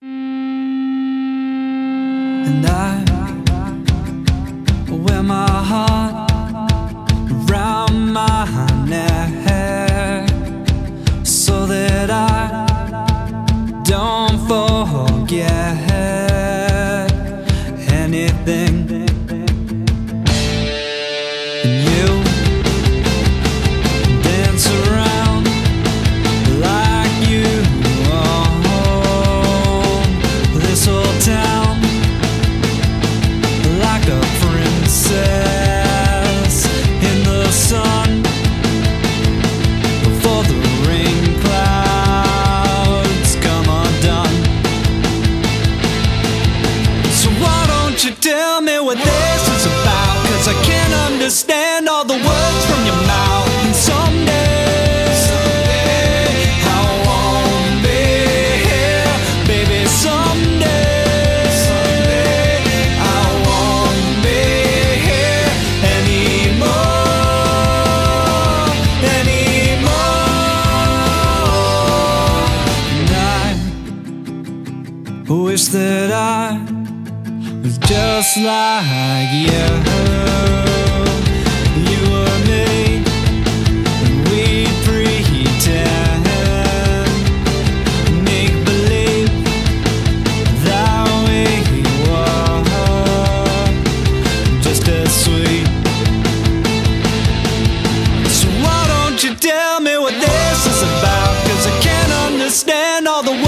And I wear my heart around my neck so that I don't forget anything. Tell me what this is about, 'cause I can't understand all the words from your mouth. And someday I won't be here, baby. Someday I won't be here anymore. And I wish that I was just like you and me, and we pretend, make believe that we were just as sweet. So why don't you tell me what this is about, 'cause I can't understand all the words.